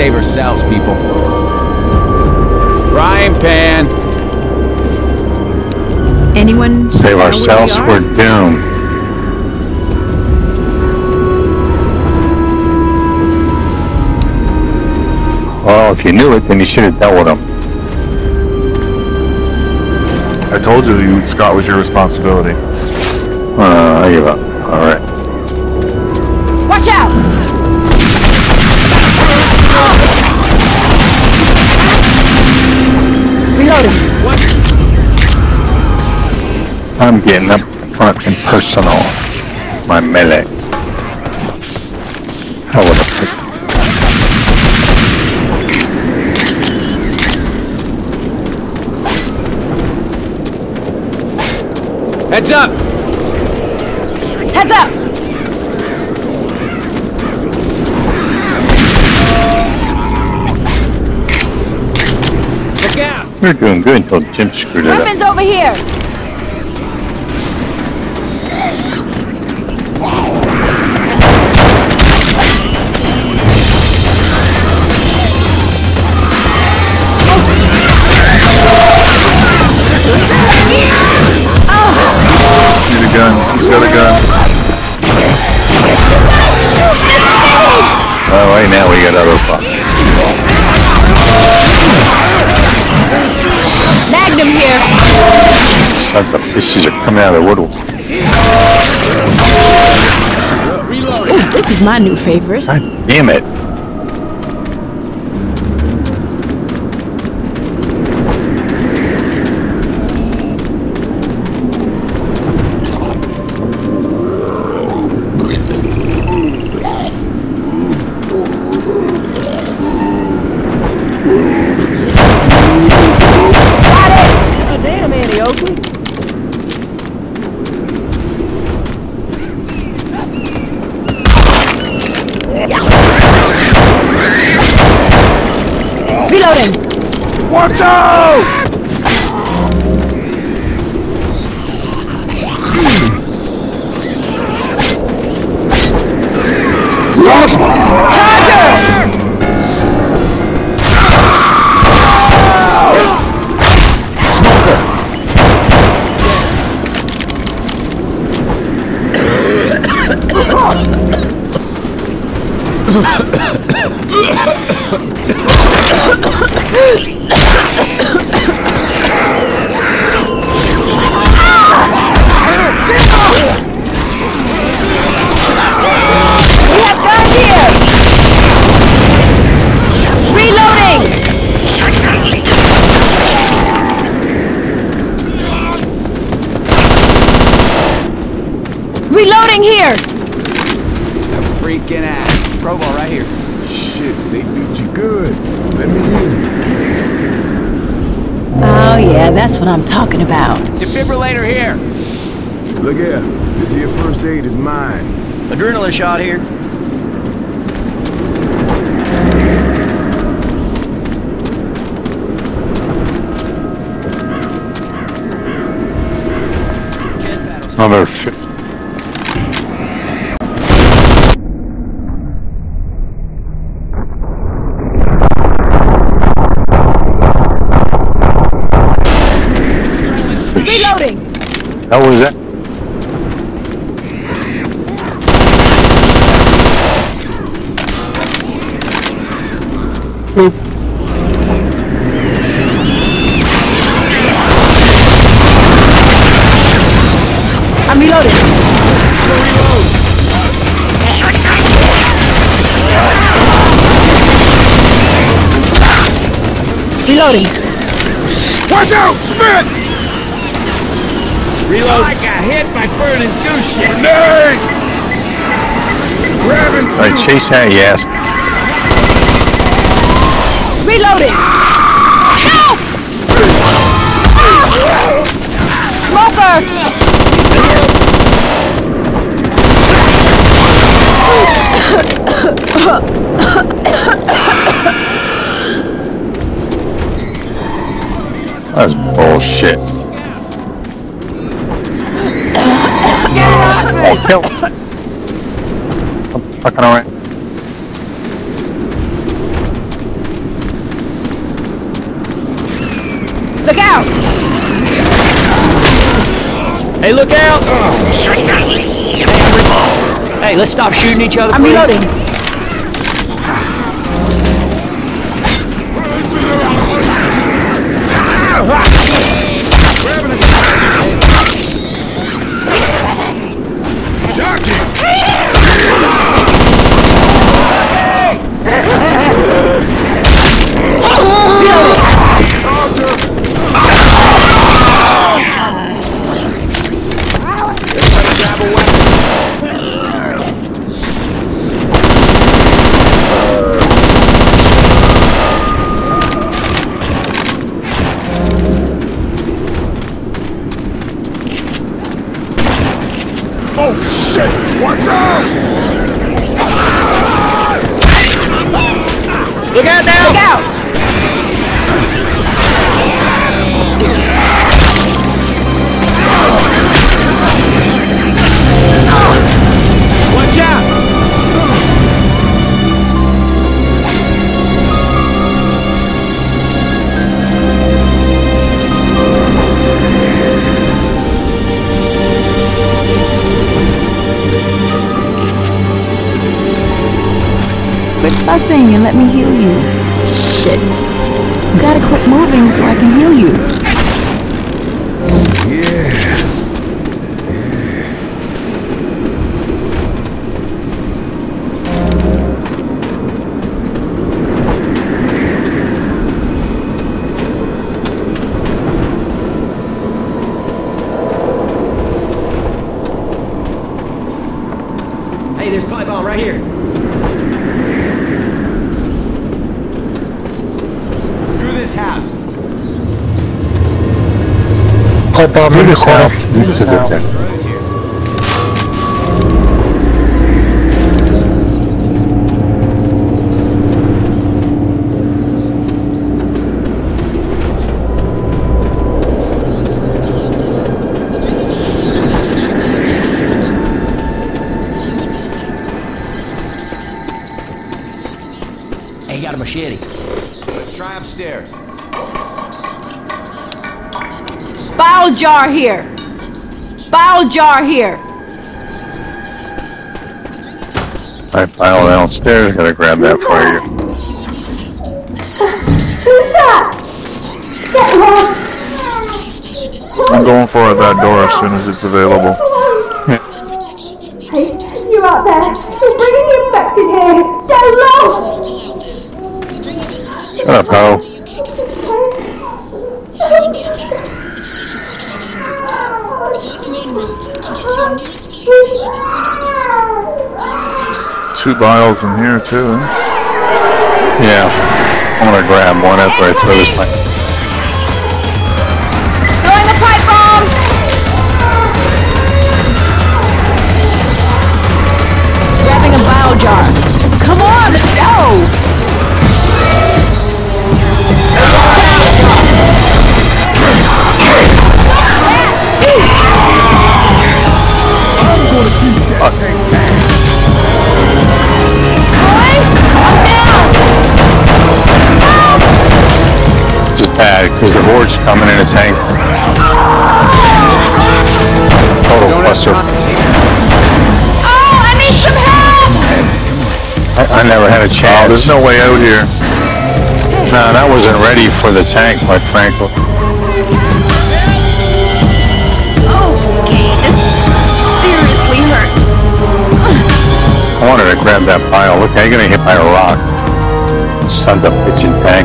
save ourselves, people. Frying pan! Anyone? Save ourselves, we're doomed. Well, if you knew it, then you should have dealt with him. I told you, Scott was your responsibility. I give up. All right. Watch out! Reloading. What? I'm getting up front and personal. My melee. How would I pick? Heads up! Heads up! Look out! We're doing good until Jim screwed it up. Weapons over here! He's got a gun. Oh, right now we got other fuck. Magnum here. Son of the fishes are coming out of the woodwork. Oh, this is my new favorite. God damn it. That's what I'm talking about. Defibrillator here. Look here. This here first aid is mine. Adrenaline shot here. Another shit. How was that? Boop. I'm reloading. Reloading. Watch out! Spit! Reload. I got hit by burning douche shit. Nerd! Grabbing. Alright, chase that, yes. Reloading! No! Smoker! That's bullshit. Oh, kill! I'm fucking alright. Hey, look out! Hey, let's stop shooting each other, please. I'm reloading. Oh shit! What's up? Look out now! Look out! Watch out! Quit fussing and let me heal you. Shit. You gotta quit moving so I can heal you. Hey, there's pipe bomb right here. House. Pipe bomb in this house. Hey, you got a machete. Let's try upstairs. Bile jar here! Bile jar here! I bile downstairs, gotta grab that for you. Who's that? I'm going for that door as soon as it's available. Hey, you out there! They're bringing the infected here! Go low! Shut up, Ho. Two vials in here too. Yeah, I'm gonna grab one after I throw this pipe. Throwing the pipe bomb. Grabbing a vial jar. Come on, let's go. Because the board's coming in a tank. Total cluster. Oh, I need some help! I never had a chance. Oh, there's no way out here. Nah, that wasn't ready for the tank, quite frankly. Okay, this seriously hurts. I wanted to grab that pile. Look, I'm gonna hit by a rock. Sons of bitchin' tank.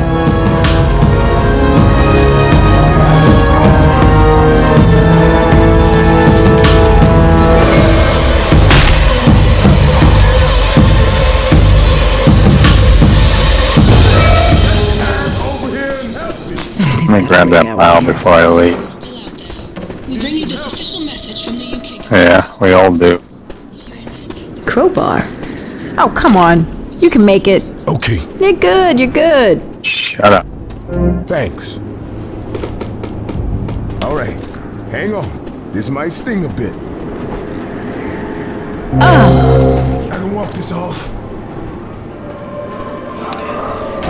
Let me grab that pile before I leave. We bring you this official message from the UK. Yeah, we all do. Crowbar? Oh, come on. You can make it. Okay. You're good, you're good. Shut up. Thanks. Alright, hang on. This might sting a bit. Oh. I can walk this off.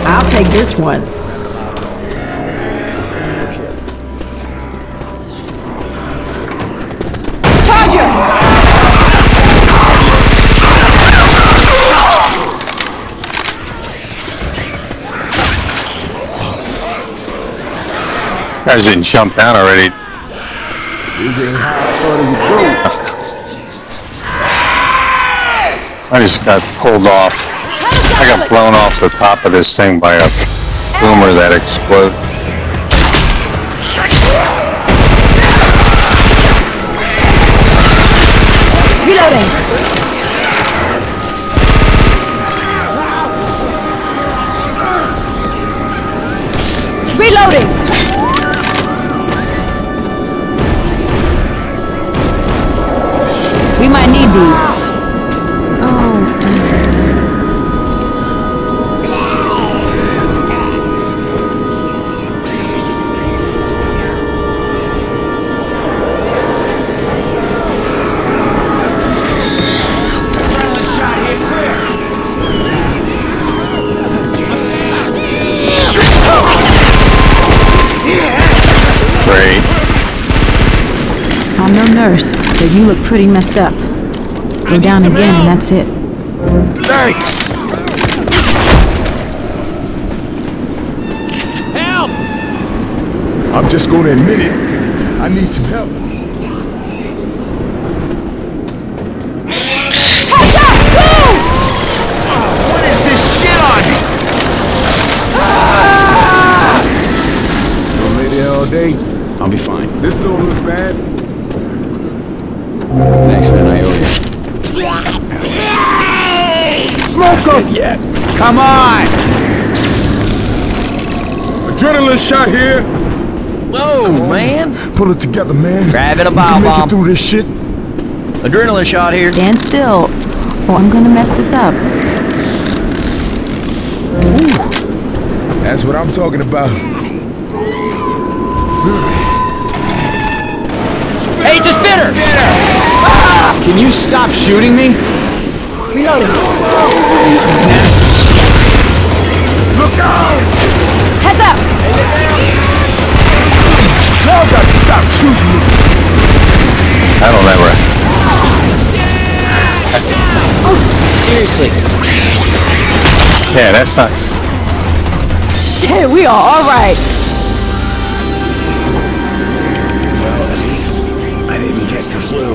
I'll take this one. Guys didn't jump down already. I just got pulled off. I got blown off the top of this thing by a boomer that exploded. Reloading! Reloading! We might need these. Oh, I'm no nurse, but you look pretty messed up. Go down again and that's it. Thanks! Help! I'm just gonna admit it. I need some help. What is this shit on me? Don't lay there all day. I'll be fine. This don't look bad. Thanks, man. I owe you. Smoke him! Yeah. Come on! Adrenaline shot here. Whoa, man! Pull it together, man. Grabbing a bomb. Make it through this shit. Adrenaline shot here. Stand still, or I'm gonna mess this up. Ooh. That's what I'm talking about. Hey, it's a spinner! Ah! Can you stop shooting me? Reloading. Look out! Heads up! Y'all gotta stop shooting me! I don't ever. Seriously. Yeah, that's not. Shit, we are alright. Catch the flu.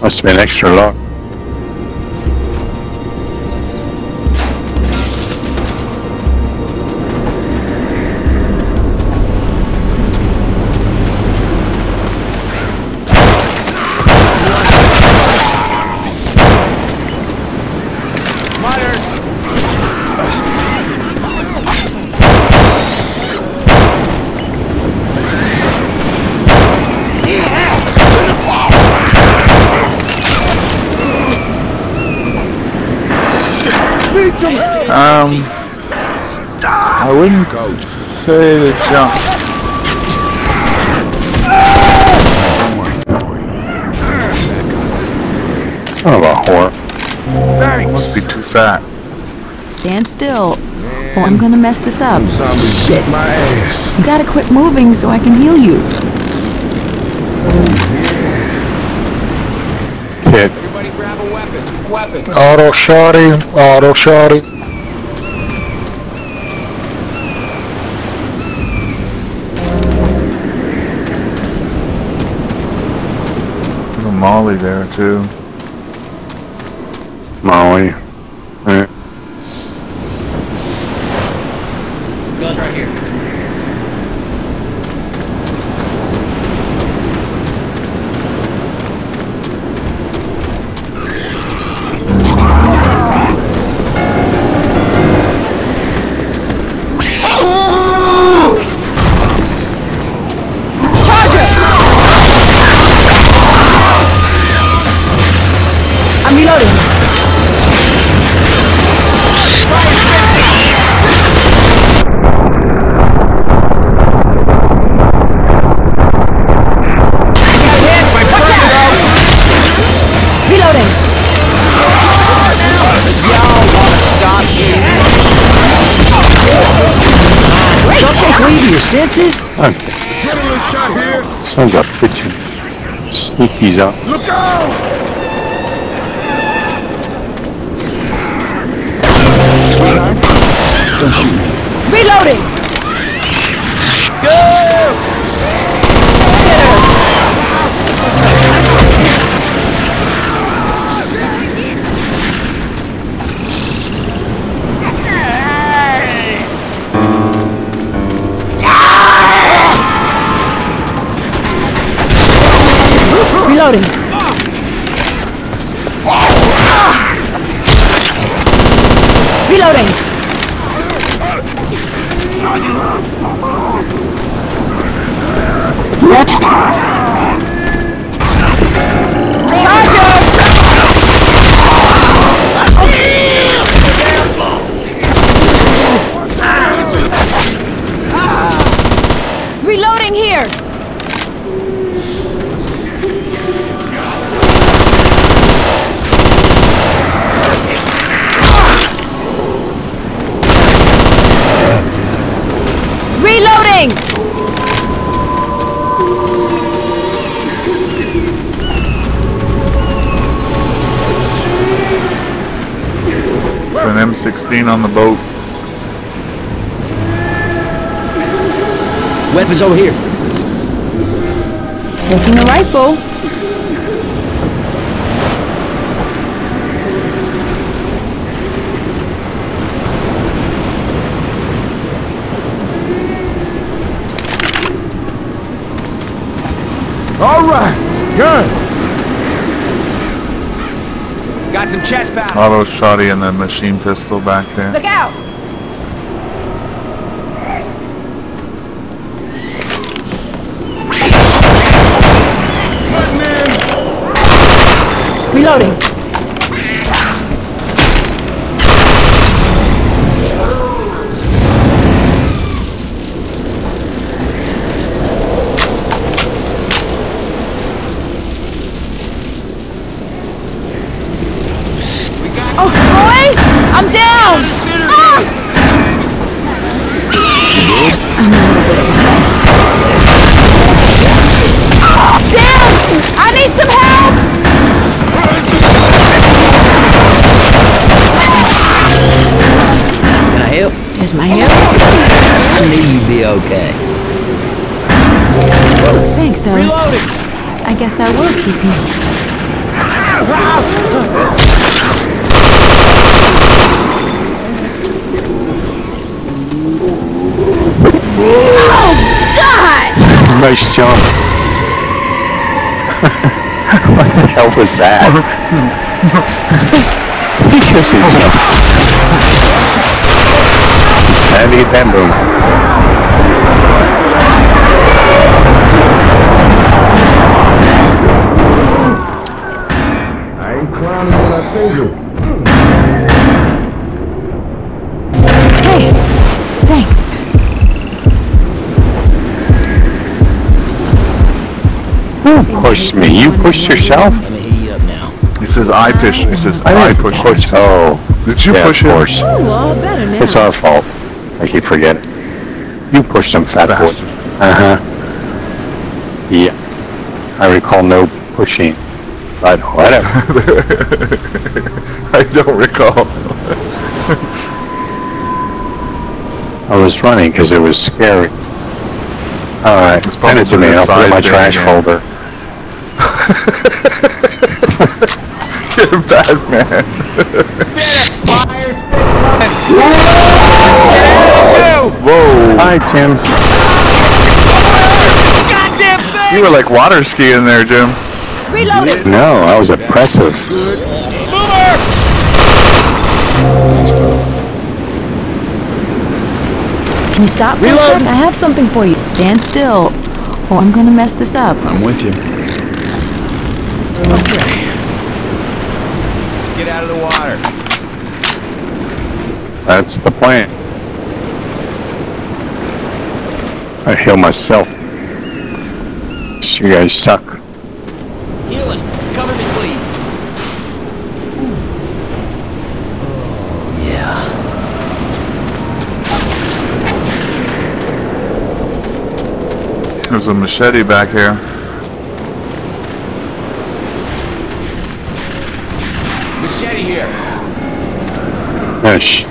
Must have been extra luck. I wouldn't go say the jump. Son of a whore. Thanks. You must be too fat. Stand still, or I'm gonna mess this up. Shit. My ass. You gotta quit moving so I can heal you. Kid. Everybody grab a weapon. Auto shorty, auto shorty. Little Molly there too. Molly. Right. Guns right here. I'm reloading. senses? Son's got pictures. Sneak these out. Look out! Don't shoot me. Reloading! Go! Reloading! Reloading! Reloading here. Reloading. An M16 on the boat. Weapons over here. Taking the rifle. All right, good. Got some chest pads. Auto shotty and the machine pistol back there. Look out! Reloading. Oh, boys! I'm down! Ah! I'm a little bit of a mess. Ah! Down! I need some help! Help. Here's my help. I knew you'd be okay. Oh, thanks, Alice. Reloading. I guess I will keep you. Oh, God! Nice job. What the hell was that? And the bamboo. I ain't clowning when I say this. Hey, thanks. Who pushed me? You pushed yourself? Let me heat you up now. This is I pushed. This is I pushed. Oh, did you push it? Of course. It's our fault. I keep forgetting. You pushed some fat boy. Yeah. I recall no pushing. But whatever. I don't recall. I was running because it was scary. Alright, send it to me. I'll put it in my trash folder. You're a bad man. Whoa! Whoa! Hi, Tim. Goddamn thing! You were like water skiing there, Jim. Reloaded. No, I was oppressive. Boomer! Can you stop for a second? I have something for you. Stand still, or I'm gonna mess this up. I'm with you. Okay. Let's get out of the water. That's the plan. I heal myself. You guys suck. Healing. Cover me, please. Yeah. There's a machete back here. Machete here. Yes.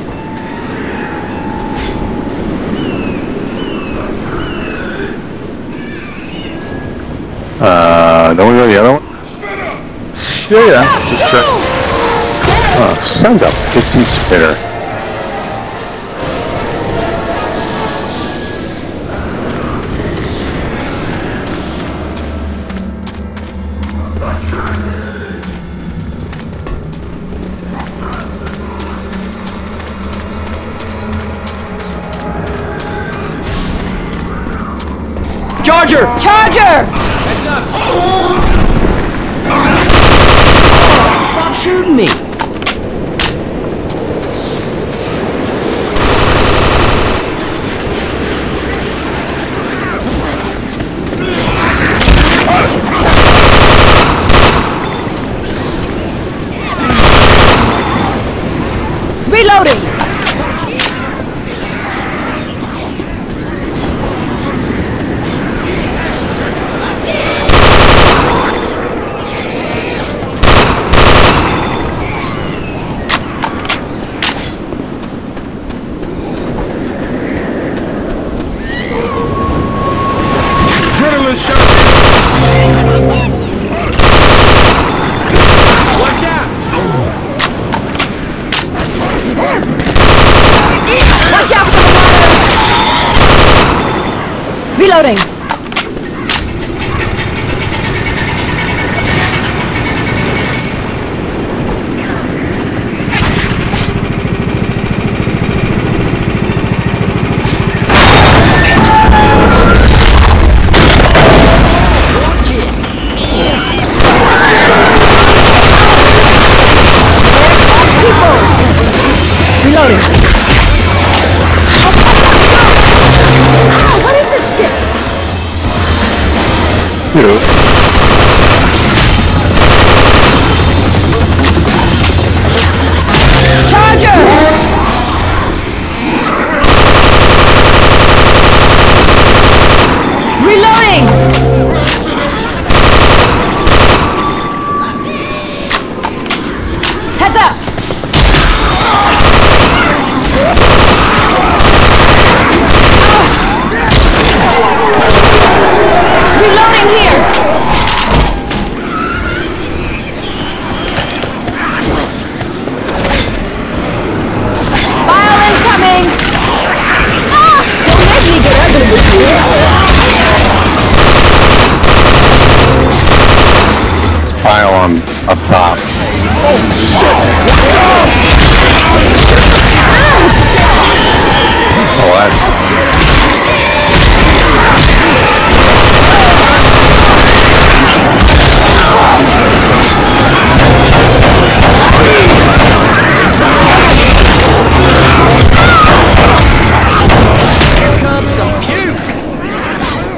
Don't we go to the other one? Yeah, yeah. Just check. Oh, sounds like a 50 spitter. Charger! Charger! Heads up! Stop shooting me! Reloading! Reloading! Reloading! You. Charger! Pile on up top. Oh shit! Oh, that's...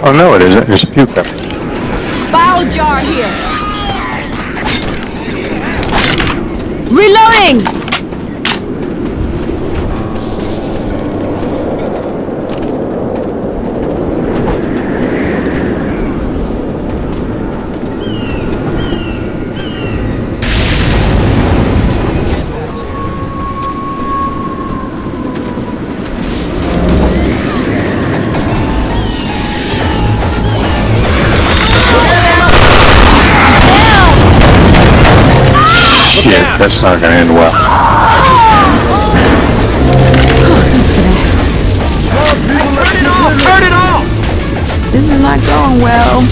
Oh no, it isn't. There's puke up. Bile jar here. Reloading! Yeah, that's not gonna end well. Turn it off! Turn it off! This is not going well.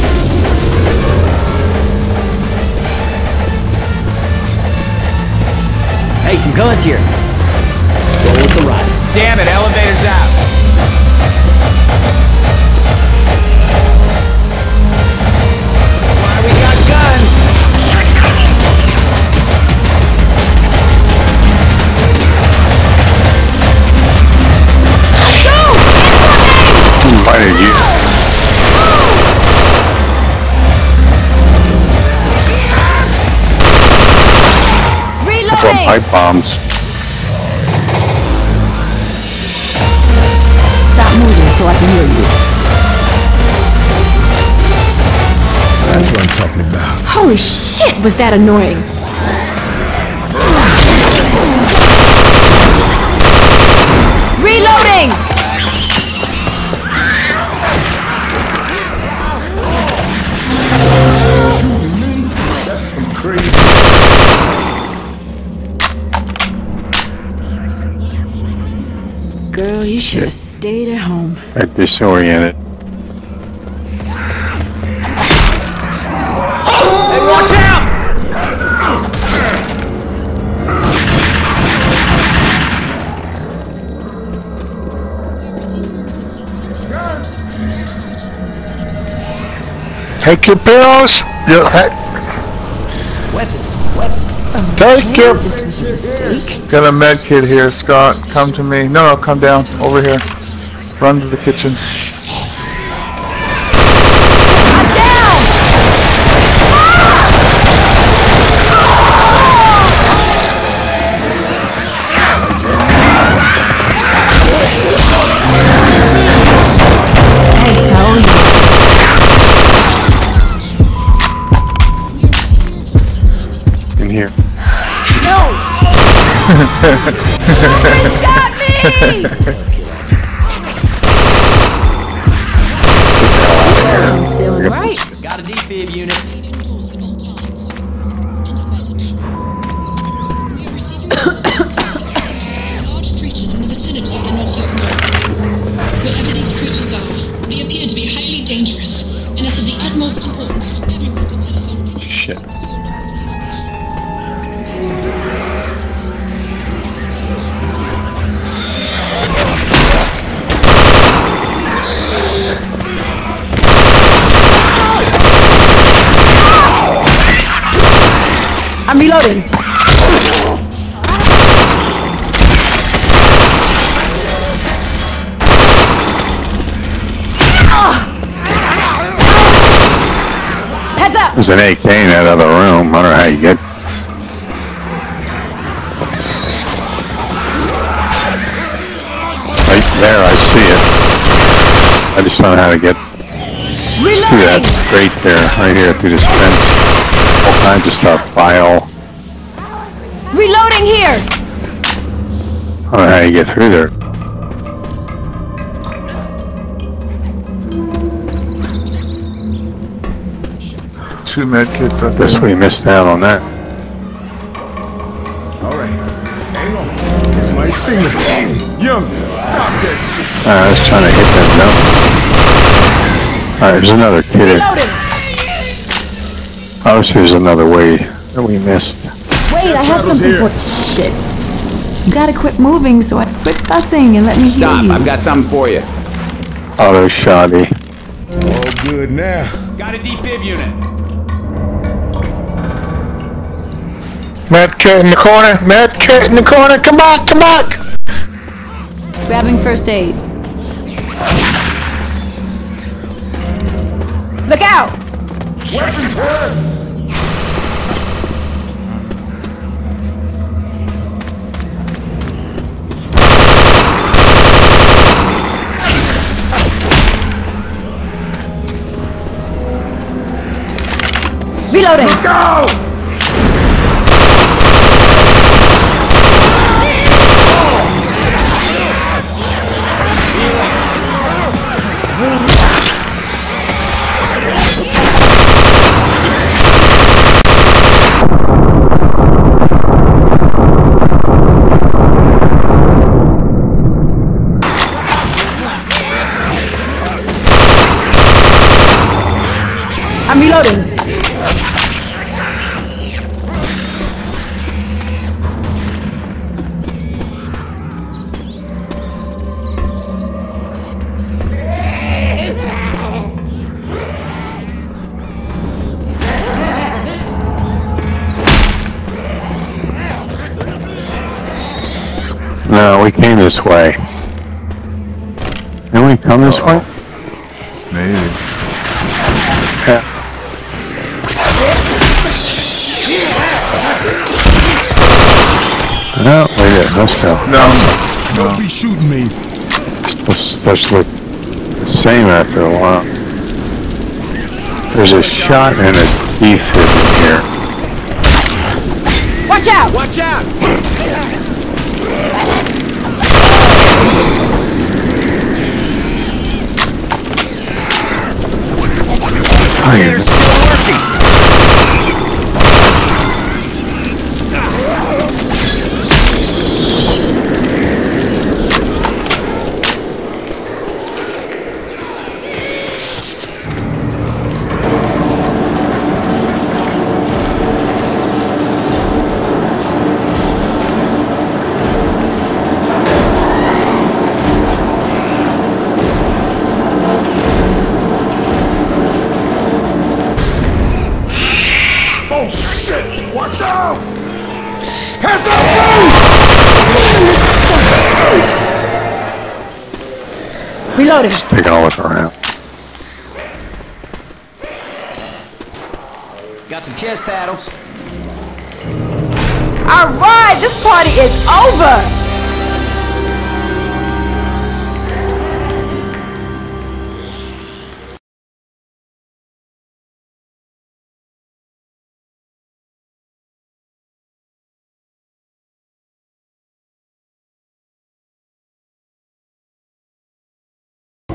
Hey, some guns here. Roll with the ride. Damn it, elevator's out. Why we got guns? Why did you? Reloading. That's on pipe bombs. Stop moving so I can hear you. talking about. Holy shit, was that annoying! Reloading! Shooting me? That's some crazy. Girl, you should have stayed at home. I'm disoriented. Take your pills. Weapons. Oh, take your. This was a mistake. Got a med kit here, Scott. Come to me. No, come down over here. Run to the kitchen. I'm down. I tell you. Here. No! Somebody's got me! I'm feeling right. Got a defib unit. Large creatures in the vicinity and not yet noticed. Whatever these creatures are, they appear to be highly dangerous, and it's of the utmost importance for everyone to telephone. Shit. I'm reloading. Heads up! There's an AK in that other room. I don't know how you get. Right there, I see it. I just don't know how to get. Reloading. See that straight there, right here through this fence. All kinds of stuff. File. Reloading here. I don't know how you get through there. Two medkits up there. Guess we missed out on that. Alright. Hang on. It's my stigma. Young. Stop this. I was trying to hit that note. Alright, there's another kid. Reloaded. Oh, there's another way that we missed. Wait, I have something for shit. You gotta quit moving, so I quit fussing and let me stop. I've got something for you. Auto shoddy. All good now. Got a defib unit. Med kit in the corner. Med kit in the corner. Come on, come on. Grabbing first aid. Look out! Weapons work! Reloading! Go! I'm reloading. No, we came this way. Didn't we come this way? Maybe. Yeah. No, wait a minute, let's go. No, don't be shooting me. Especially the same after a while. There's a shot and a thief here. Watch out! Watch out! They're still working! Just taking a look around. Got some chest paddles. Alright, this party is over!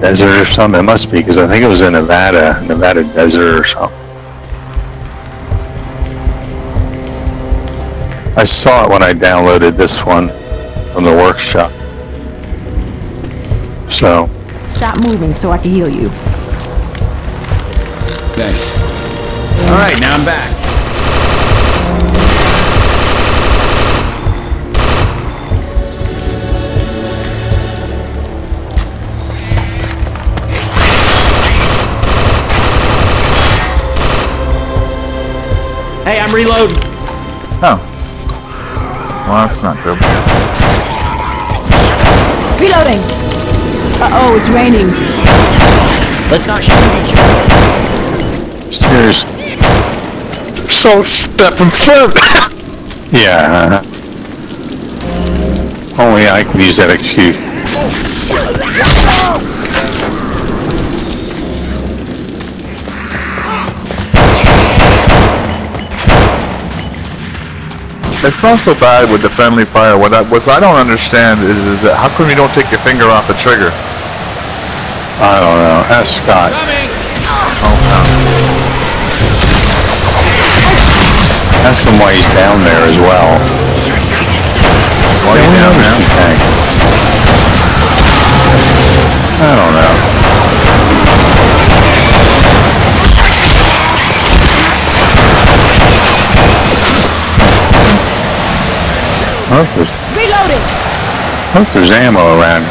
Desert or something? It must be, because I think it was in Nevada. Nevada desert or something. I saw it when I downloaded this one from the workshop. So... Stop moving so I can heal you. Nice. Alright, now I'm back. Hey, I'm reloading. Oh. Well, that's not good. Reloading! Uh-oh, it's raining. Let's not shoot each other. Seriously. So step and flip. Yeah. Only I could use that excuse. Oh, shit. It's not so bad with the friendly fire. What I don't understand is that how come you don't take your finger off the trigger? I don't know. Ask Scott. Oh, no. Ask him why he's down there as well. Why are you down there? Okay. I don't know. I hope there's ammo around.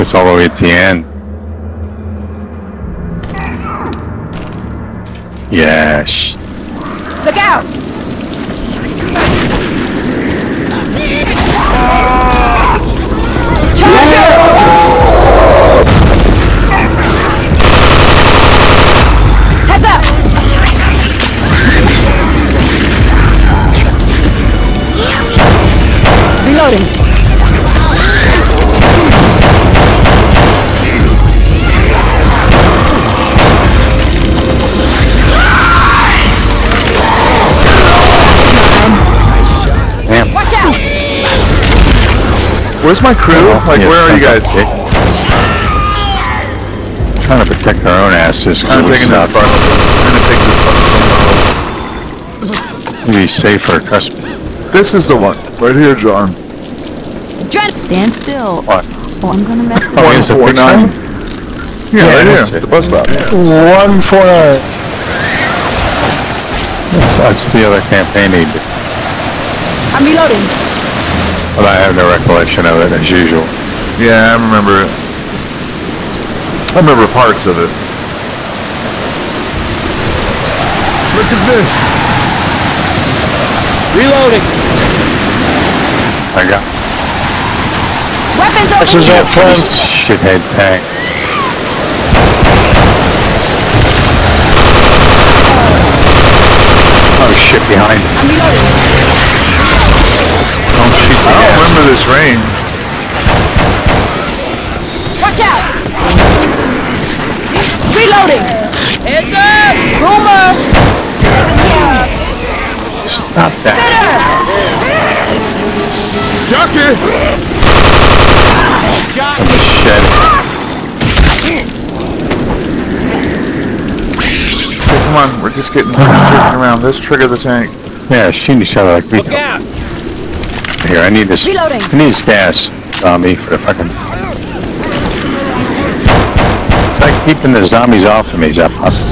It's all the way at the end. Yes. Look out! Where's my crew? Like, yeah, where are you guys? I'm trying to protect our own asses. I'm taking this part. Be safe for a customer. This is the one. Right here, John. Stand still. What? Oh, I'm gonna mess up. 149? Yeah, right here. The bus stop. Yeah. 149. That's the other campaign they did. I'm reloading. But I have no recollection of it, as usual. Yeah, I remember it. I remember parts of it. Look at this! Reloading! I got... Weapons over! This is that first shithead tank. Oh shit, behind. I'm reloading. of this rain. Watch out! Reloading! Heads up! Boomer! Stop that. Jockey! Shit. Okay, come on, we're just getting around. Let's trigger the tank. Yeah, shoot each other like we do. Here, I need this. Reloading. I need this gas, zombie, for the fucking. It's like keeping the zombies off of me, is that possible?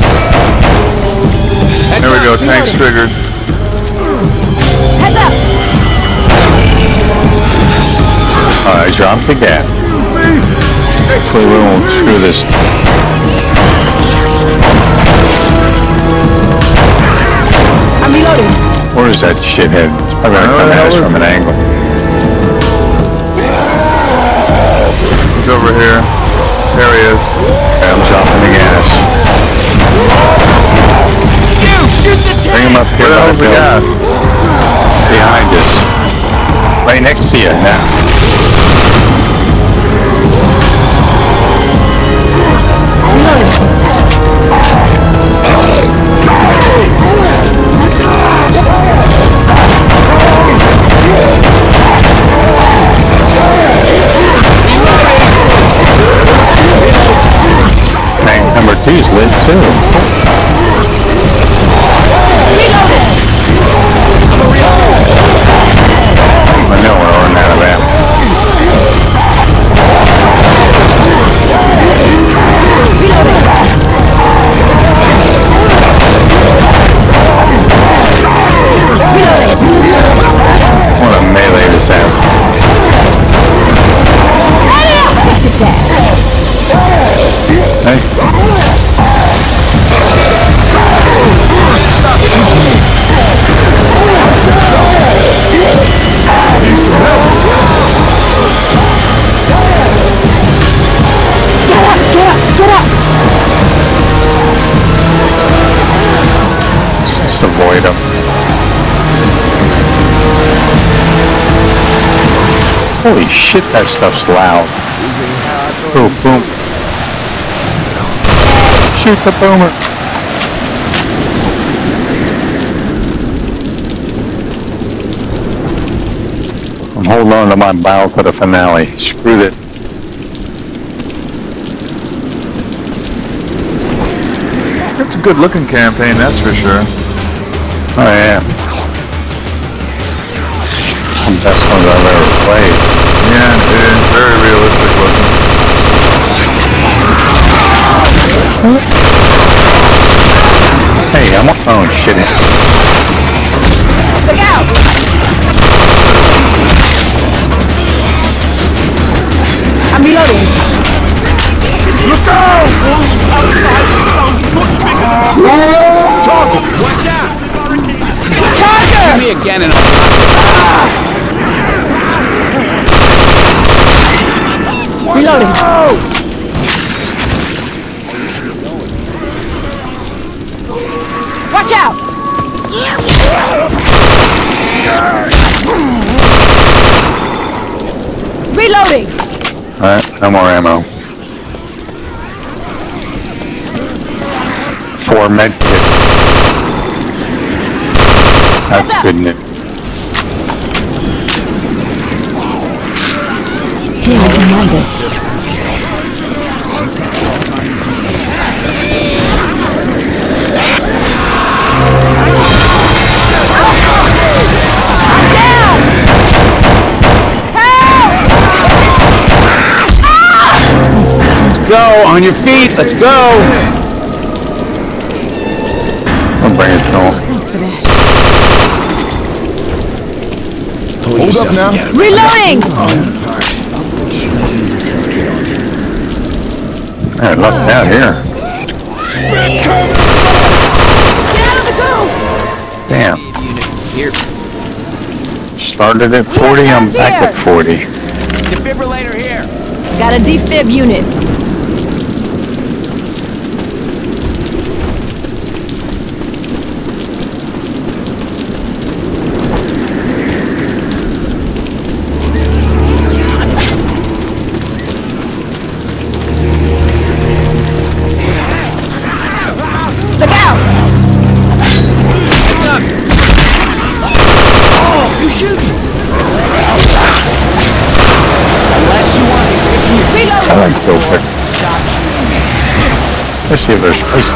There we go, tanks triggered. Heads up! Alright, drop the gas. Hopefully we won't screw this. I'm reloading. Where is that shithead? It's probably gonna come at us from an angle. He's over here. There he is. Okay, I'm dropping the gas. You shoot the tank! Bring him up here. Where the gas? Behind us. Right next to you now. He's lit too. I know we're running out of ammo. What a melee this has. Hey. Avoid them. Holy shit, that stuff's loud. Boom, boom. Shoot the boomer. I'm holding on to my bow for the finale. Screw it. That's a good looking campaign, that's for sure. Oh yeah. The best ones I've ever played. Yeah, dude. Very realistic looking. Hey, I'm on my own shit. Look out! I'm reloading. Look out! Toggle! Watch out! Give me again and I'll... Reloading. Watch out! Reloading! Alright, no more ammo. 4 medkits. That's good news. Here we can mind us. I'm down! Help! Let's go! On your feet! Let's go! I'll bring it home. Thanks for that. Hold up now. Reloading! I lucked out here. Damn. Started at 40, I'm back at 40. Defibrillator here. Got a defib unit. Let's see if there's place.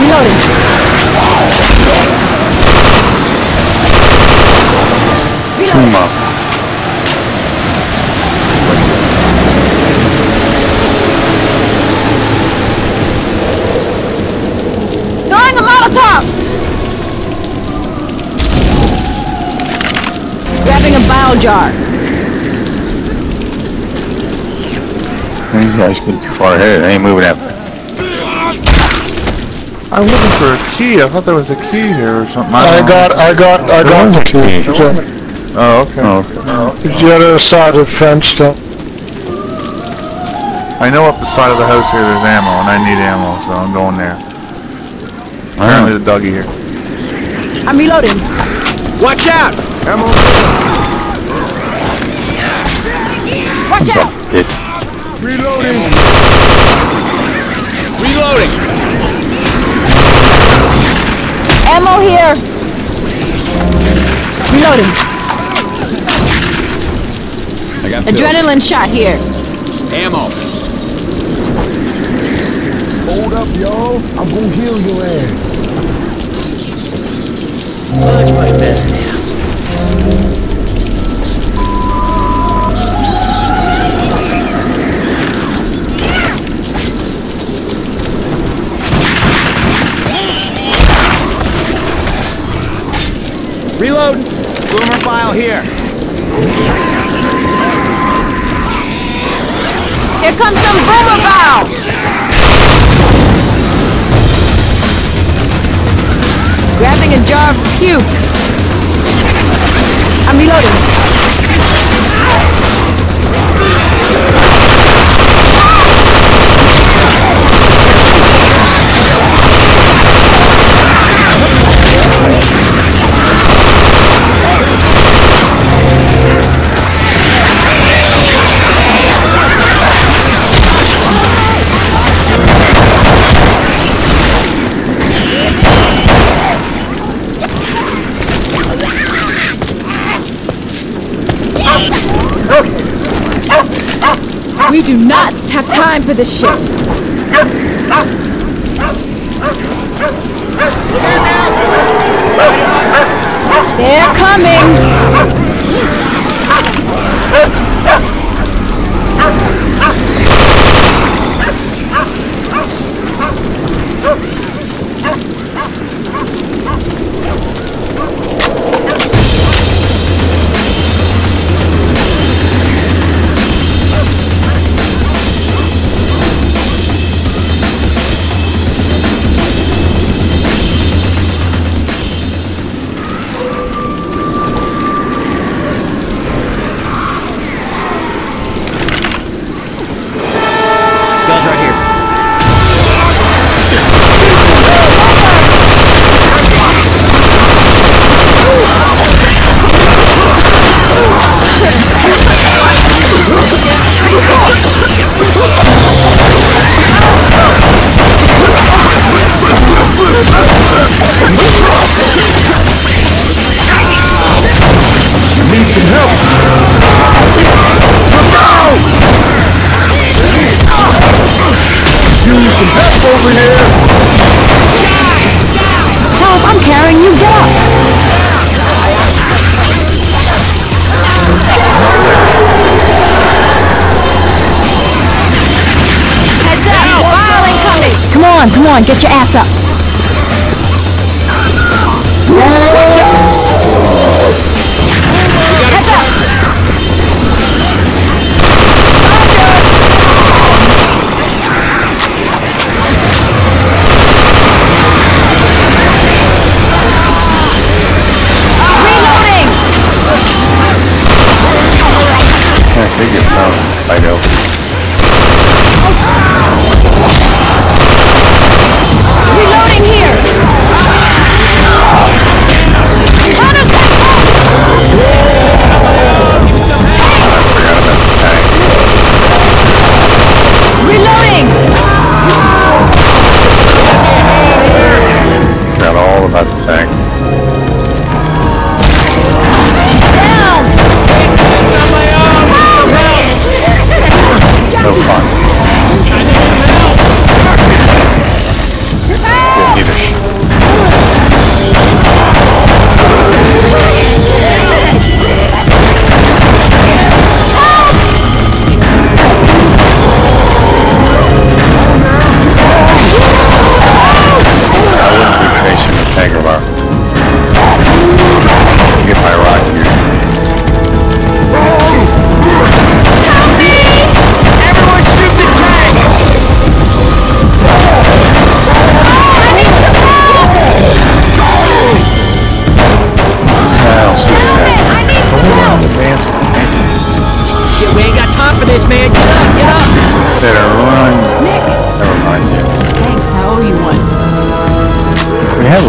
Reloading. Come on. Jar. These guys get too far ahead. They ain't moving out. I'm looking for a key. I thought there was a key here or something. I got the key. Oh, okay. It's the other side of the fence though. I know up the side of the house here there's ammo and I need ammo, so I'm going there. Apparently the doggy here. I'm reloading. Watch out! Ammo! Watch out! Reloading! Reloading! Ammo here! Reloading! I got adrenaline shot here! Ammo! Hold up, y'all! I'm gonna heal your ass! Much better now. Reload! Boomer file here. Here comes some boomer file! Grabbing a jar of puke. I'm reloading. We do not have time for this shit. They're coming. Come on, get your ass up. Reloading here!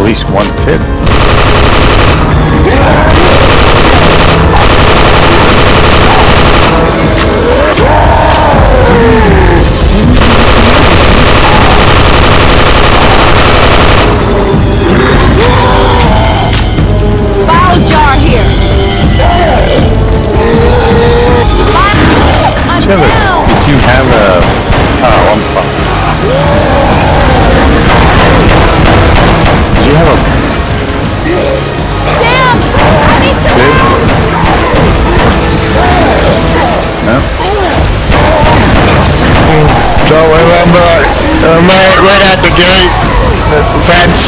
least one pit. So I'm right at the gate, the fence.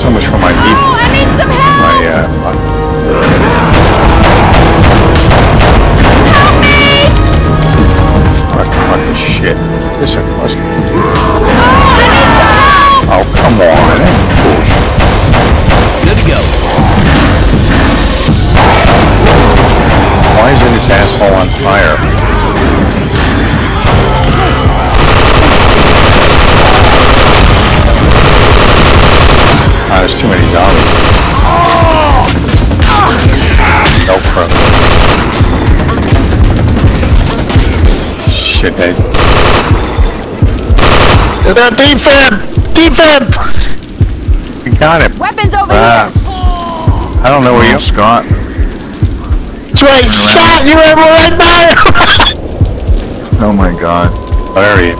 So much for my people. I need some help. Help me! Fucking shit. This is musky. Oh, come on, it ain't bullshit. Go. Why isn't this asshole on fire? Ah, there's too many zombies. No problem. Shit, Dave. Defib! We got him. Weapons over here. I don't know where you Scott. That's right, Scott, you were right by him. Oh my god. Where are you?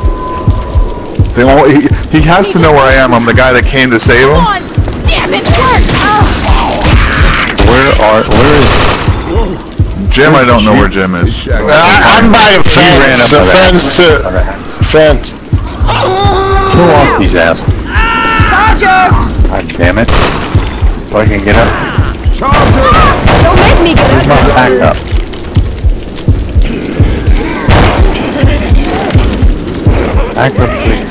He has to know where I am. I'm the guy that came to save him. Damn it, work! Where is Jim? I don't know where Jim is. I'm by the fence. He ran up the fence fence. Pull off these assholes. God damn it. So I can get up. Don't make me get up. Come back up. Back up, please.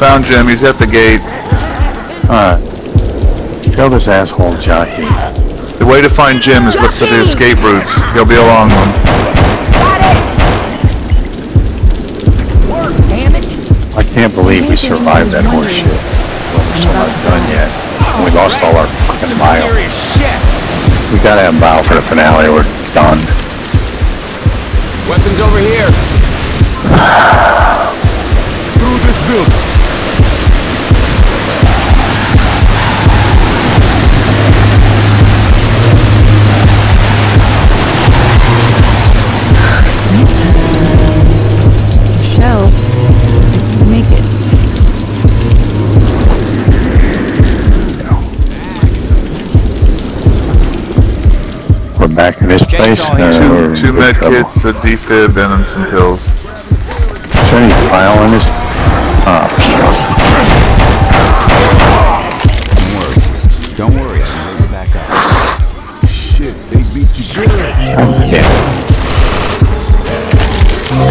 Found Jim. He's at the gate. Alright. Kill this asshole jockey. The way to find Jim is look for the escape routes. He'll be along them. I can't believe we survived that horseshit. We're so not done yet. And we lost all our fucking bile. We gotta have bile for the finale. We're done. Weapons over here. Through this building. Back in this place. Two med kits, a defib, and some pills. Is there any file in this? Don't worry, I'll bring you back up. Shit, they beat you good.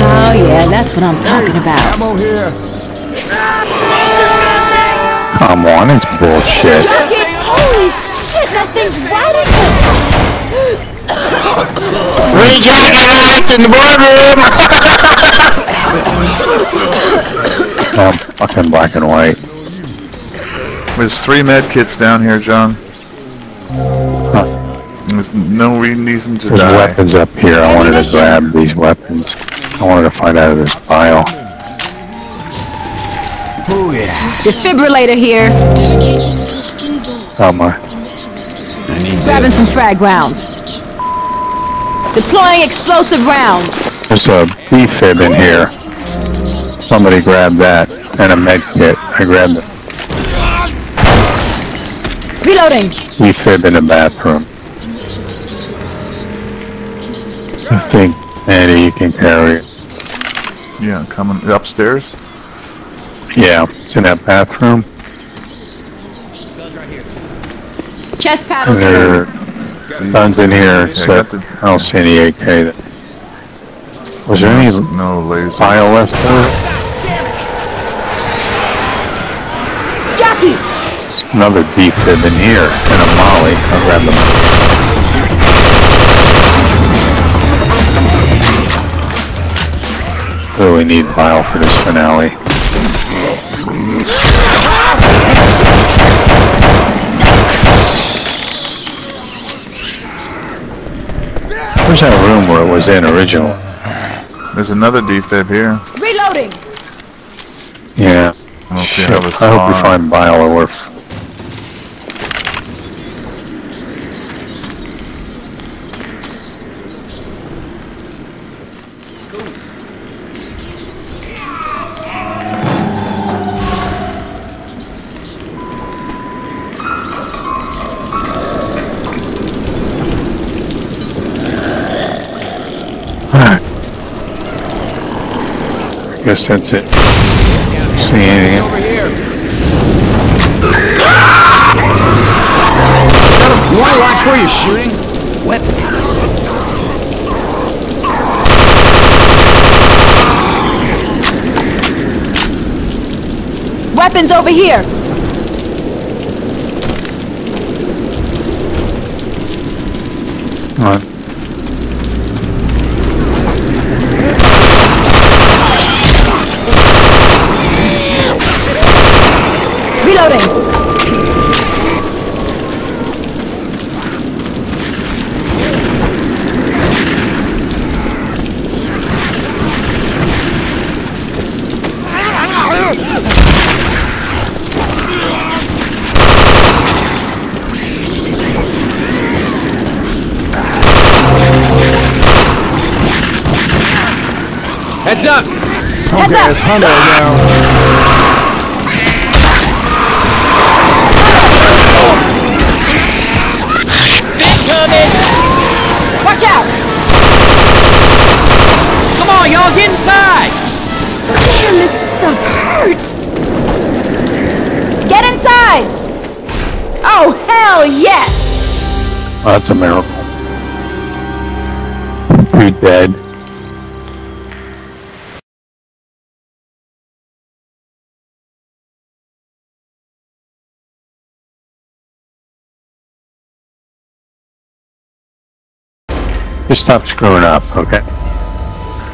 Oh yeah, that's what I'm talking about. Ammo here. Come on, it's bullshit. Holy shit, that thing's radical! We got a lot in the boardroom! Oh, fucking black and white. There's 3 med kits down here, John. Huh. There's no reason to die. There's weapons up here. I wanted to grab these weapons. I wanted to find out of this pile. Oh, yeah. Defibrillator here. Oh, my. Grabbing some frag rounds. Deploying explosive rounds. There's a defib in here. Somebody grabbed that. And a med kit. I grabbed it. Reloading. Defib in the bathroom. I think, Andy, you can carry it. Yeah, coming upstairs? Yeah, it's in that bathroom. Chest paddles here. Guns in here, so I don't see any AK. Was there any pile left there? Jockey! Another defib in here, and a molly. I'll grab them. Really need Lyle for this finale. Where's that room where it was in original? There's another defib here. Reloading. Yeah. Shit, I hope we find Beowulf. Guess that's it. See anything over here? You want to watch where you're shooting? What? Weapons over here. All right. Heads up! Okay, it's Hunter now. Watch out! Come on, y'all, get inside! Damn, this stuff hurts! Get inside! Oh, hell yes! Well, that's a miracle. You're dead. Just stop screwing up, okay?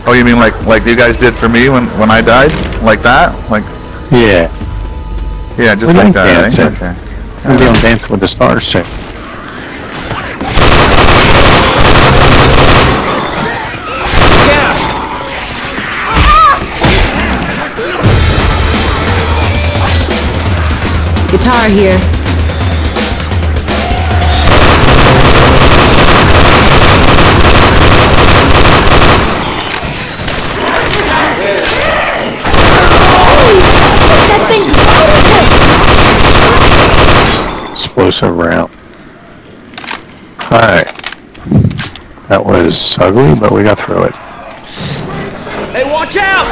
Oh, you mean like you guys did for me when I died? Like that? Like... Yeah. Yeah, just like that, right? Okay. We don't dance with the stars, sir. Yeah. Guitar here. Explosive round. Alright. That was ugly, but we got through it. Hey, watch out!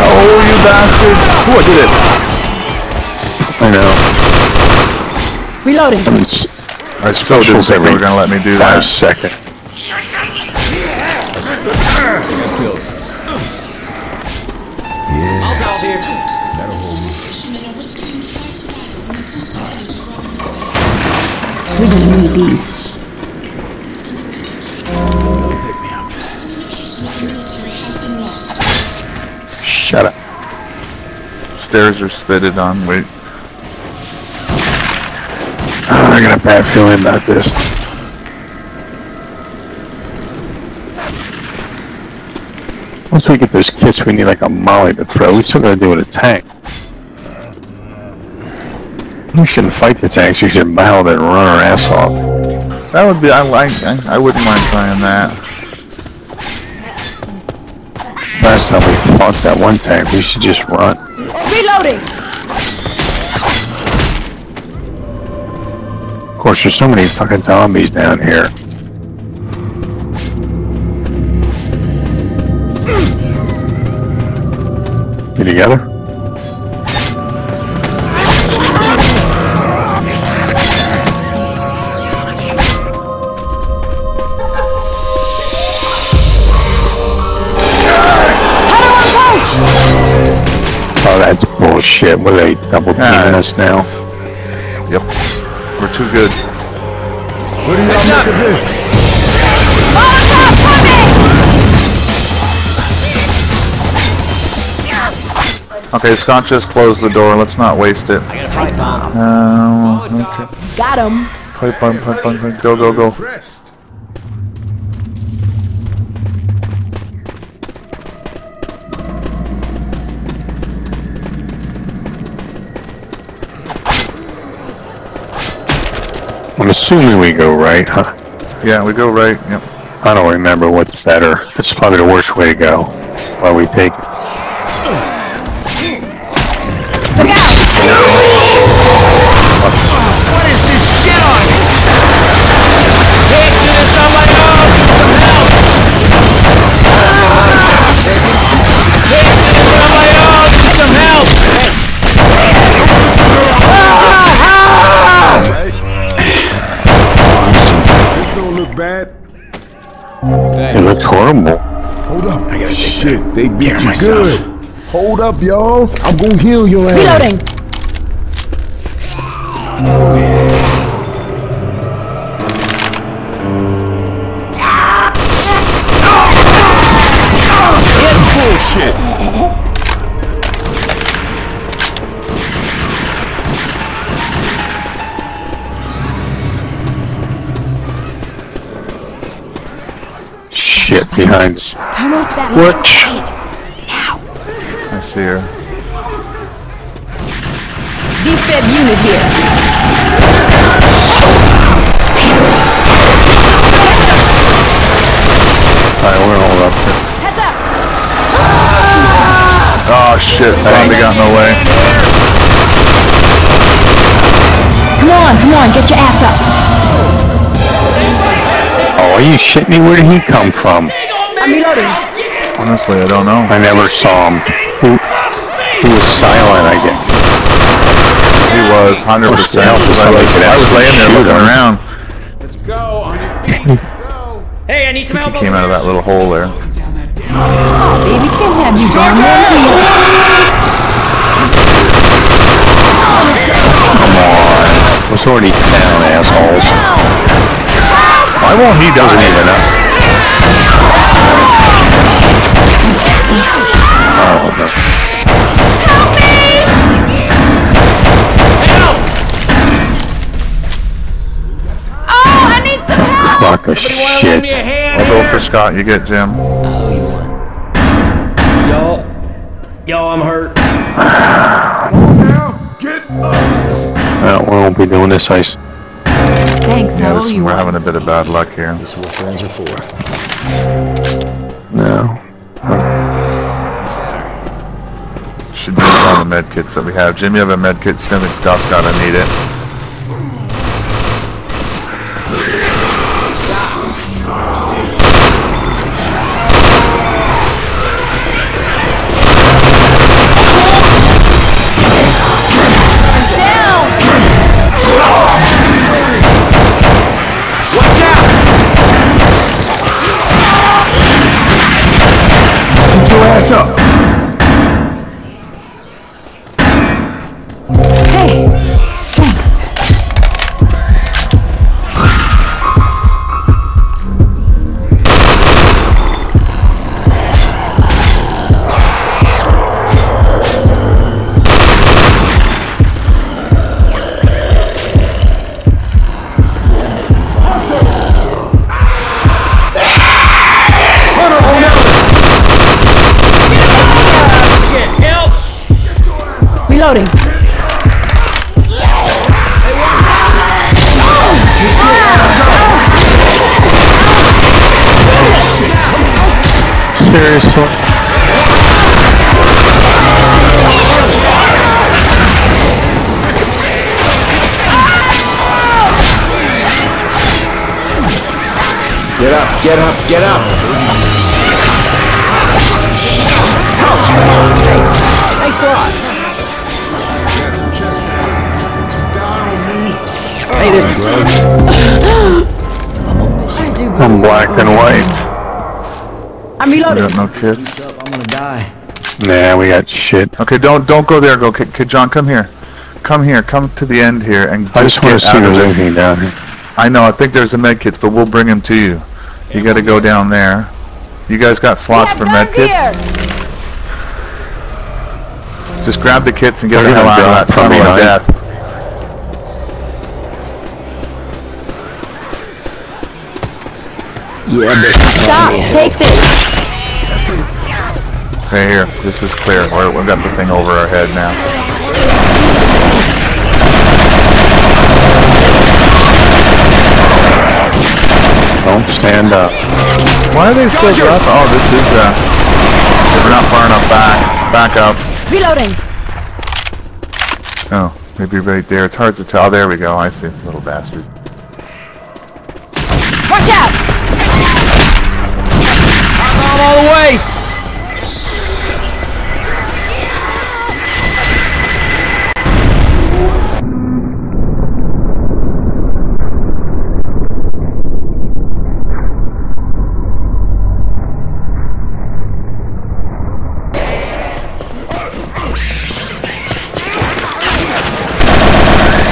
Oh, you bastard! Who did it? I know. Reloading. I still didn't think they were gonna let me do that. 5 seconds. We don't need these. Pick me up. Shut up. Stairs are spitted on. Wait. I got a bad feeling about this. Once we get those kits, we need like a molly to throw. We still gotta do it with a tank. You shouldn't fight the tanks, you should battle them and run our ass off. That would be, I wouldn't mind trying that. Last time we fought that one tank, we should just run. Reloading! Of course, there's so many fucking zombies down here. You together? That's bullshit. What are they, double teaming us now? Yep. We're too good. What do you all make of this? Molotov coming! Okay, Scott just closed the door. Let's not waste it. I got a pipe bomb. Okay. Got him. Pipe bomb. Go. I'm assuming we go right, huh? Yeah, we go right, yep. I don't remember what's better. It's probably the worst way to go. While we take it. Look out! What is this shit on me? Can't do this on my own! Come help! Can't do this on my own! Some help! Bad. It looks horrible. Hold up. I gotta take shit. That. They beat you good. Hold up, y'all. I'm gonna heal your ass. Reloading. Bullshit. Shit behind us. Turn off that light. Now. I see her. Defib unit here. Alright, we're gonna hold up here. Heads up! Oh shit, I finally got in the way. Come on, get your ass up. Are you shitting me? Where did he come from? I'm reloading. Honestly, I don't know. I never saw him. He was silent, I guess. He was, 100%. I was laying there looking around. Let's go. Hey, I need some help. He came out of that little hole there. Oh, baby, can't have you down there. Come on. It was already down, assholes. I won't, he doesn't even know. Oh, okay. Help me! Help! Oh, I need some help! Fuck of shit. I'll go for Scott, you get Jim. Oh, you won. Yo, I'm hurt. Now, get up! We won't be doing this, ice. Thanks, yeah, this, we're having a bit of bad luck here. This is what friends are for. No. Should use all the med kits that we have. Jimmy, have a med kit. Stomach Scott's gotta need it. Ass up. Hey, thanks. Reloading. Hey, seriously? Get up. Nice shot. I'm black and white. I'm reloading. We got no kids. I'm gonna die. Nah, we got shit. Okay, don't go there. Go, Kid John, come here. Come to the end here and. I just want to see the living down here. I know, I think there's a med kits, but we'll bring them to you. You gotta go down there. You guys got slots for med kits? Just grab the kits and get the hell out of that tunnel of death. Stop! Take this! Okay, here. This is clear. We've got the thing over our head now. Don't stand up. Why are they still up? Oh, this is we're not far enough back. Back up. Reloading. Oh, maybe right there. It's hard to tell. There we go. I see, little bastard. Watch out! I'm out all the way.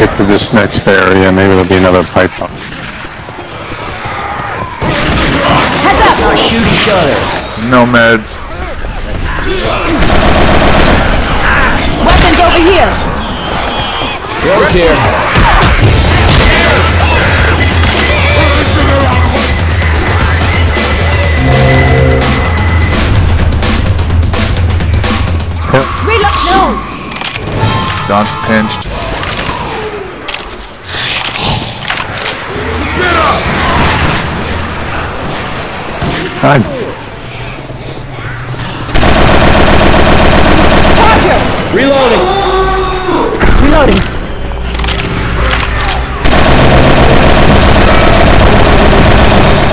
Get to this next area, maybe there'll be another pipe bomb. Heads up! Let's not shoot each other! No meds. Weapons over here! Goes here! Reload! No! Don's pinched. Time. Roger. Reloading. Reloading.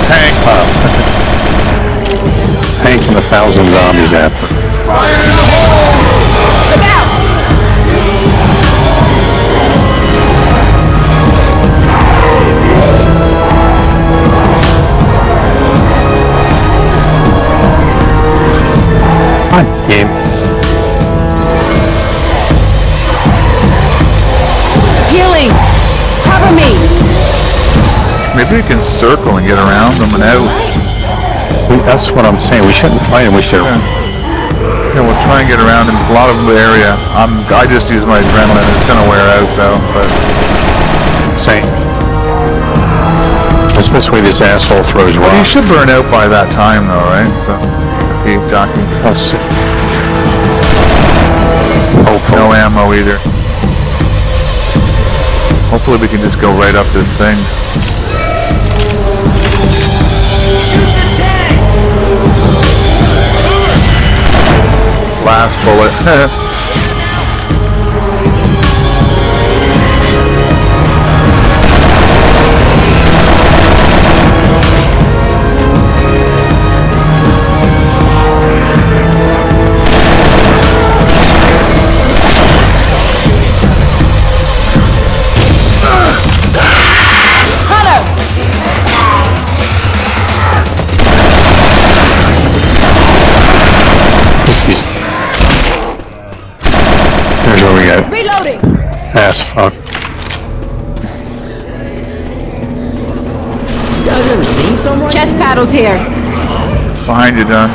Tank pop. Tank and 1,000 zombies after. Fire in the hole! Look out! Game. Healing! Cover me! Maybe we can circle and get around them and out. That's what I'm saying. We shouldn't fight them. We should. Yeah, we'll try and get around in a lot of the area. I just use my adrenaline. It's going to wear out though. But same. Especially this asshole throws rocks. You should burn out by that time though, right? So. Keep talking. Oh, shit. Hopefully. No ammo either. Hopefully we can just go right up this thing. Shoot the tank! Last bullet. Ass fuck. You guys ever seen someone? Chest paddles here. Behind you, Don.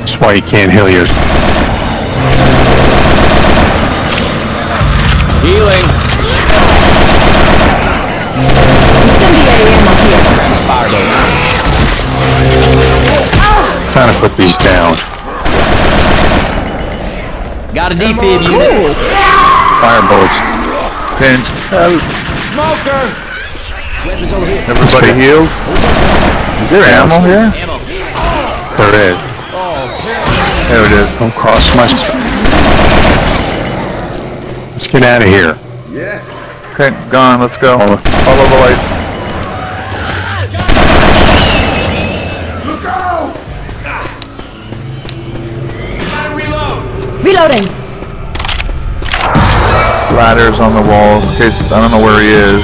That's why you can't heal yours. Healing. Incendiary ammo here. Spargo. Trying to put these down. Got a DP unit. Cool. Fire bullets. Pinch. Smoker. Everybody healed. Is there ammo here? Ammo. There is. There it is. Don't cross my. Let's get out of here. Yes. Okay, gone. Let's go. Follow the light. Reloading! Ladders on the walls, in case I don't know where he is.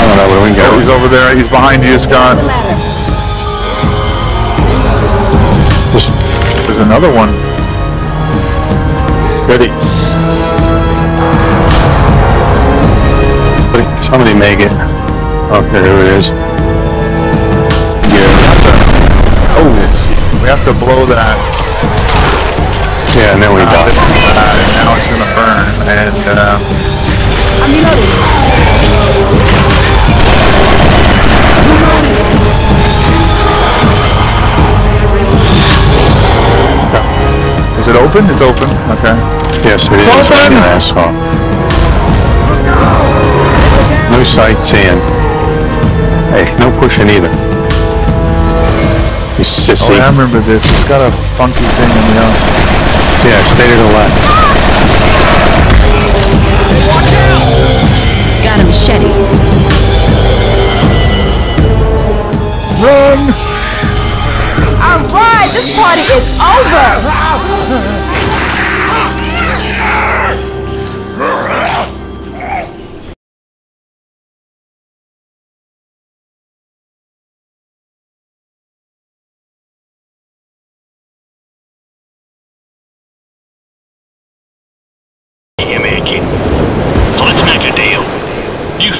I don't know where we can go. He's over there, he's behind you, Scott. There's another one. Ready. Somebody make it. Okay, here it is. Yeah, we have to... Oh, we have to blow that. Yeah, and then we die. Now it's gonna burn, and I'm reloading. Is it open? It's open. Okay. Yes, it is. Open! I saw. No sightseeing. Hey, no pushing either. You sissy. Oh, yeah, I remember this. It's got a funky thing in the house. Yeah, stay to the left. Watch out! Got a machete. Run! Alright, this party is over!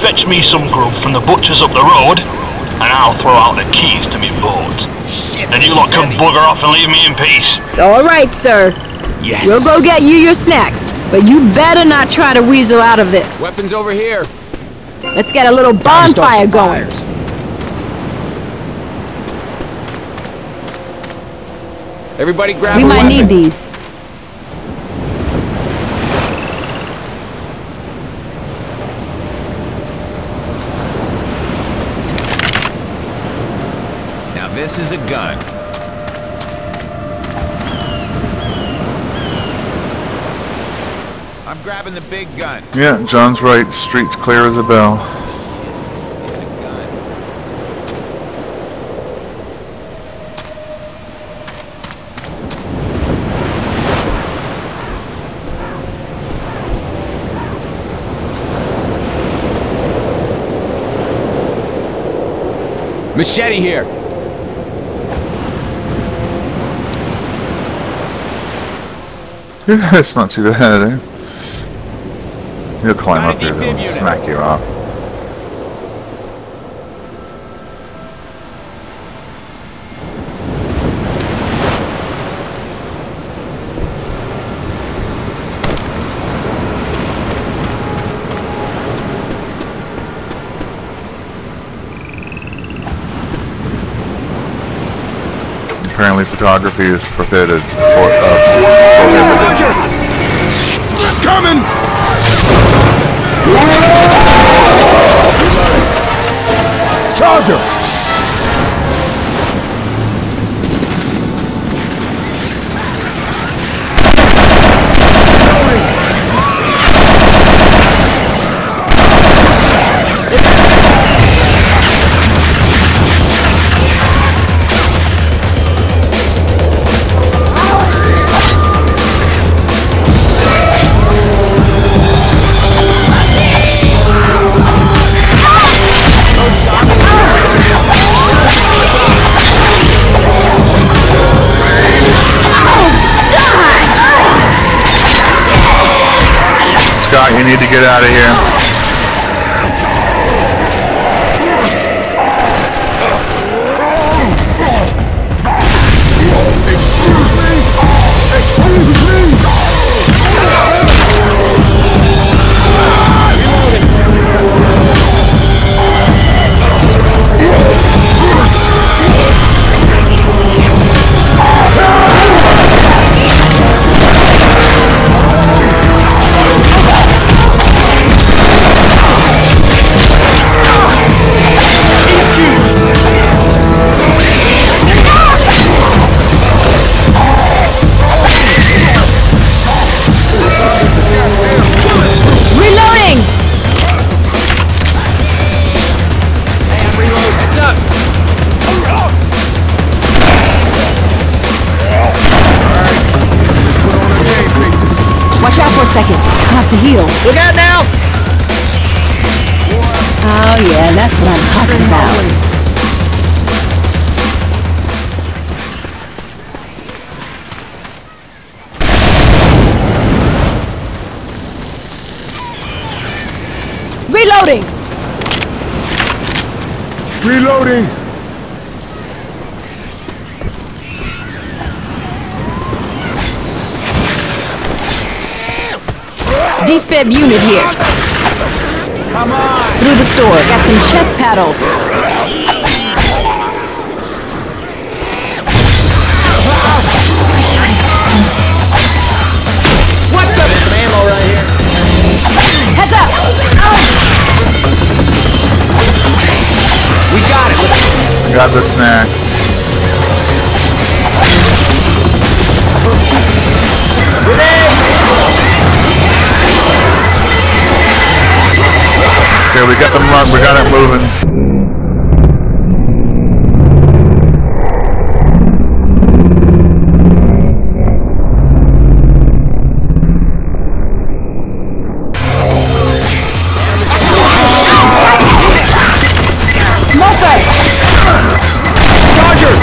Fetch me some grub from the butchers up the road, and I'll throw out the keys to me boat. Then you lot can bugger off and leave me in peace. It's alright, sir. Yes. We'll go get you your snacks, but you better not try to weasel out of this. Weapons over here. Let's get a little bonfire going. Everybody grab a weapon. We might need these. This is a gun. I'm grabbing the big gun. Yeah, John's right. Street's clear as a bell. Shit, this is a gun. Machete here. It's not too bad, eh? He'll climb up here, he'll smack you off. Apparently photography is prohibited. Coming! Charger! Scott, you need to get out of here. Excuse me! Excuse me! Second, I have to heal. Look out now! Oh yeah, that's what I'm talking about. Reloading! Reloading! Defib unit here. Come on! Through the store, got some chest paddles. What the? There's some ammo right here. Heads up! We got it! I got the snack. Okay, we got them run, we got it moving. Smoker! Dodger!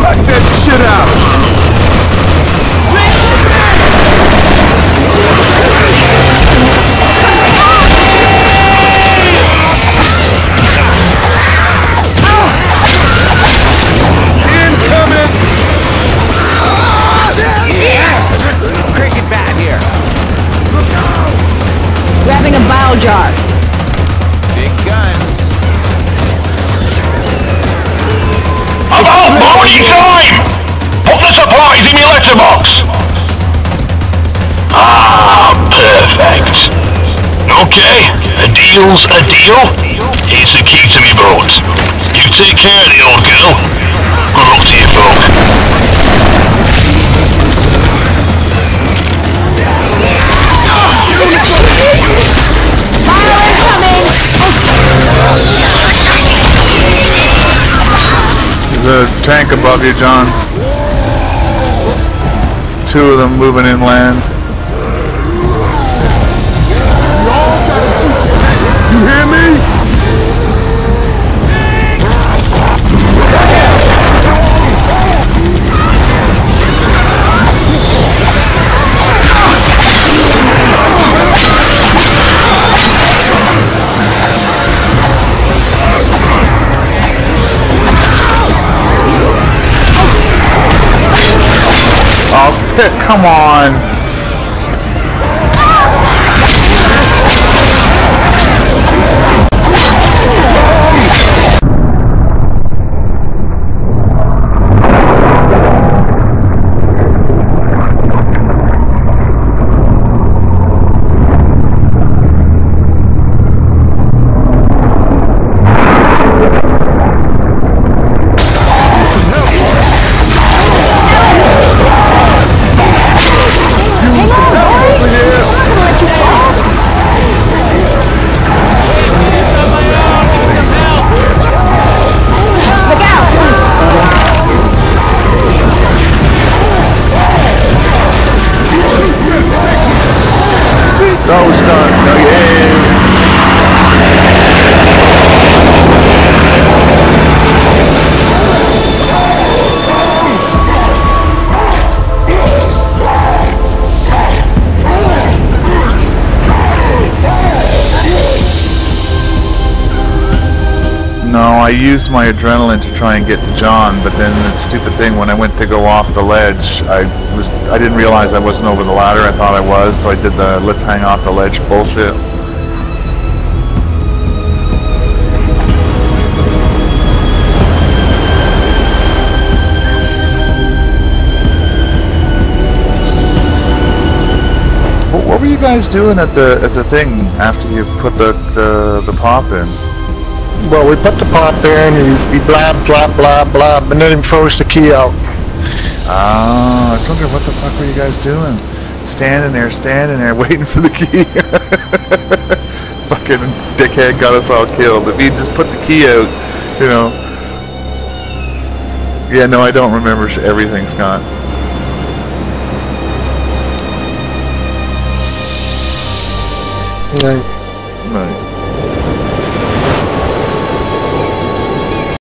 Cut that shit out! Jar. Big gun. About body time! Put the supplies in your letterbox! Ah, perfect. Okay, a deal's a deal. Here's the key to me boat. You take care of the old girl. Good luck to you folk. There's a tank above you, John. Two of them moving inland. You hear me? Come on. I used my adrenaline to try and get to John, but then the stupid thing, when I went to go off the ledge, I didn't realize I wasn't over the ladder. I thought I was, so I did the let's hang off the ledge bullshit. What were you guys doing at the thing after you put the pop in? Well, we put the pop in, he blabbed, blab, blab, blab, and then he froze the key out. Ah, I was wondering what the fuck were you guys doing? Standing there, waiting for the key. Fucking dickhead got us all killed. If he just put the key out, you know. Yeah, no, I don't remember everything, Scott. Night. Night.